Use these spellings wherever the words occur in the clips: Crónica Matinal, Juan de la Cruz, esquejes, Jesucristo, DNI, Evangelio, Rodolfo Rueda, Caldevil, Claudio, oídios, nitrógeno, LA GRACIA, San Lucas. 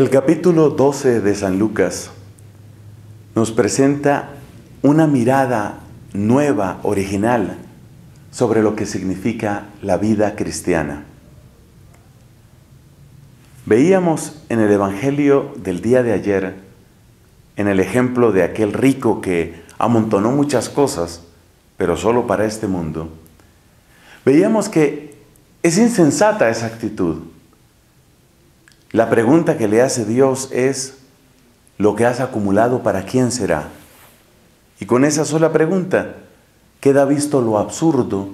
El capítulo 12 de San Lucas nos presenta una mirada nueva, original, sobre lo que significa la vida cristiana. Veíamos en el Evangelio del día de ayer, en el ejemplo de aquel rico que amontonó muchas cosas, pero solo para este mundo, veíamos que es insensata esa actitud. La pregunta que le hace Dios es, ¿lo que has acumulado para quién será? Y con esa sola pregunta queda visto lo absurdo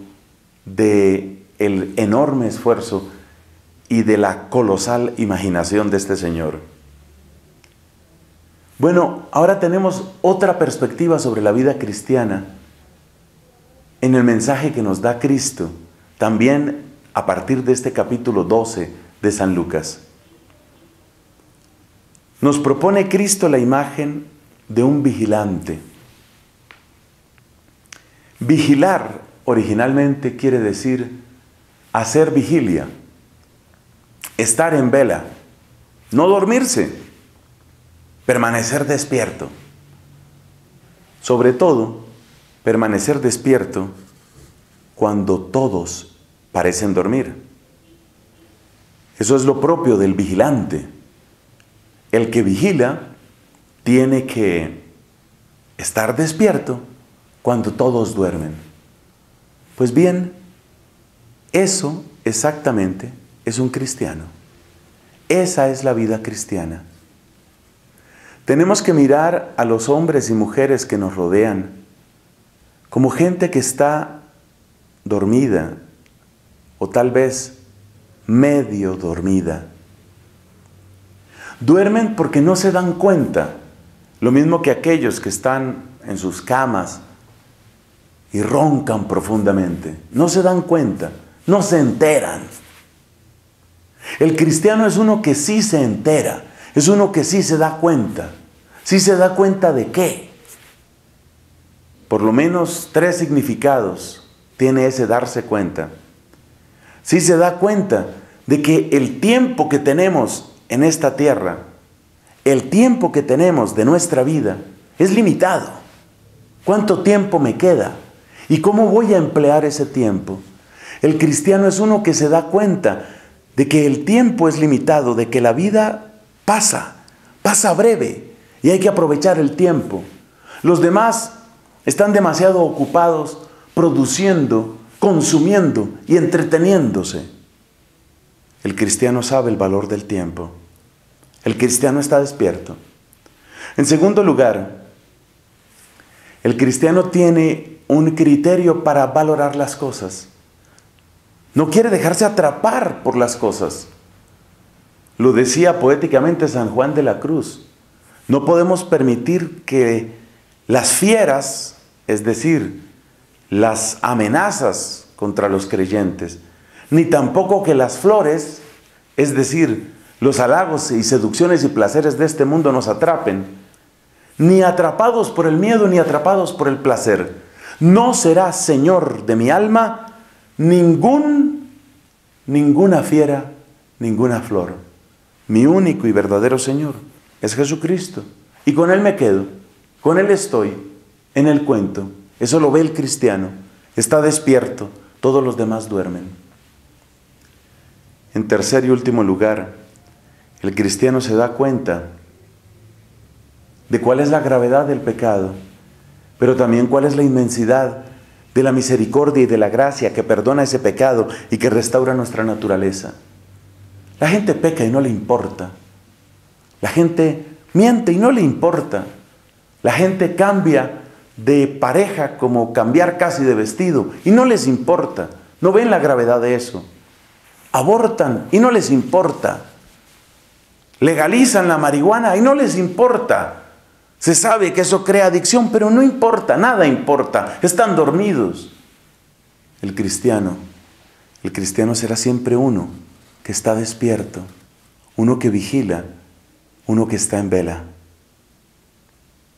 del enorme esfuerzo y de la colosal imaginación de este Señor. Bueno, ahora tenemos otra perspectiva sobre la vida cristiana en el mensaje que nos da Cristo, también a partir de este capítulo 12 de San Lucas. Nos propone Cristo la imagen de un vigilante. Vigilar originalmente quiere decir hacer vigilia, estar en vela, no dormirse, permanecer despierto. Sobre todo, permanecer despierto cuando todos parecen dormir. Eso es lo propio del vigilante. El que vigila tiene que estar despierto cuando todos duermen. Pues bien, eso exactamente es un cristiano. Esa es la vida cristiana. Tenemos que mirar a los hombres y mujeres que nos rodean como gente que está dormida o tal vez medio dormida. Duermen porque no se dan cuenta, lo mismo que aquellos que están en sus camas y roncan profundamente. No se dan cuenta, no se enteran. El cristiano es uno que sí se entera, es uno que sí se da cuenta. ¿Sí se da cuenta de qué? Por lo menos tres significados tiene ese darse cuenta. Sí se da cuenta de que el tiempo que tenemos en esta tierra, el tiempo que tenemos de nuestra vida, es limitado. ¿Cuánto tiempo me queda? ¿Y cómo voy a emplear ese tiempo? El cristiano es uno que se da cuenta de que el tiempo es limitado, de que la vida pasa breve y hay que aprovechar el tiempo. Los demás están demasiado ocupados produciendo, consumiendo y entreteniéndose. El cristiano sabe el valor del tiempo. El cristiano está despierto. En segundo lugar, el cristiano tiene un criterio para valorar las cosas. No quiere dejarse atrapar por las cosas. Lo decía poéticamente San Juan de la Cruz. No podemos permitir que las fieras, es decir, las amenazas contra los creyentes, ni tampoco que las flores, es decir, los halagos y seducciones y placeres de este mundo nos atrapen, ni atrapados por el miedo, ni atrapados por el placer. No será Señor de mi alma ninguna fiera, ninguna flor. Mi único y verdadero Señor es Jesucristo. Y con Él me quedo, con Él estoy, en el cuento. Eso lo ve el cristiano, está despierto, todos los demás duermen. En tercer y último lugar, el cristiano se da cuenta de cuál es la gravedad del pecado, pero también cuál es la inmensidad de la misericordia y de la gracia que perdona ese pecado y que restaura nuestra naturaleza. La gente peca y no le importa. La gente miente y no le importa. La gente cambia de pareja como cambiar casi de vestido y no les importa. No ven la gravedad de eso. Abortan y no les importa. Legalizan la marihuana y no les importa. Se sabe que eso crea adicción, pero no importa, nada importa. Están dormidos. El cristiano será siempre uno que está despierto, uno que vigila, uno que está en vela.